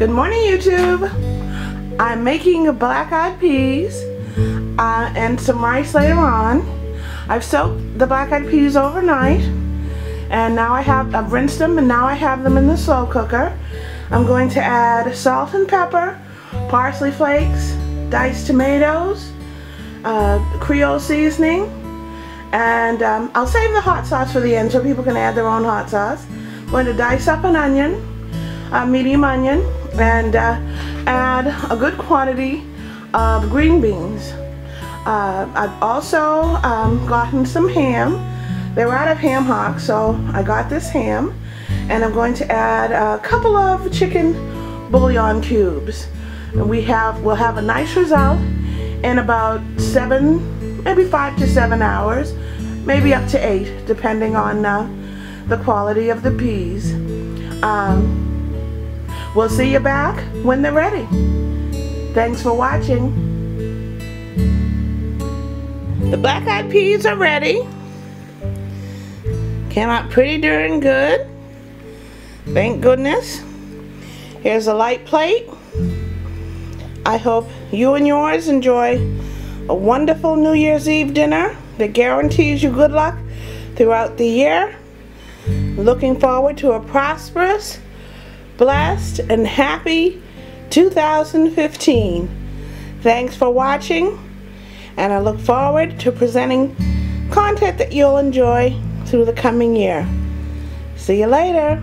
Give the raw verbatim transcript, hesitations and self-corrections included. Good morning, YouTube. I'm making black-eyed peas uh, and some rice later on. I've soaked the black-eyed peas overnight, and now I have I've rinsed them, and now I have them in the slow cooker. I'm going to add salt and pepper, parsley flakes, diced tomatoes, uh, Creole seasoning, and um, I'll save the hot sauce for the end so people can add their own hot sauce. I'm going to dice up an onion, a medium onion, and uh, add a good quantity of green beans. Uh, I've also um, gotten some ham. They're out of ham hocks, so I got this ham, and I'm going to add a couple of chicken bouillon cubes. And we have we'll have a nice result in about seven, maybe five to seven hours, maybe up to eight, depending on uh, the quality of the peas. Um, We'll see you back when they're ready. Thanks for watching. The black-eyed peas are ready. Came out pretty darn good. Thank goodness. Here's a light plate. I hope you and yours enjoy a wonderful New Year's Eve dinner that guarantees you good luck throughout the year. Looking forward to a prosperous, blessed, and happy two thousand fifteen. Thanks for watching, and I look forward to presenting content that you'll enjoy through the coming year. See you later.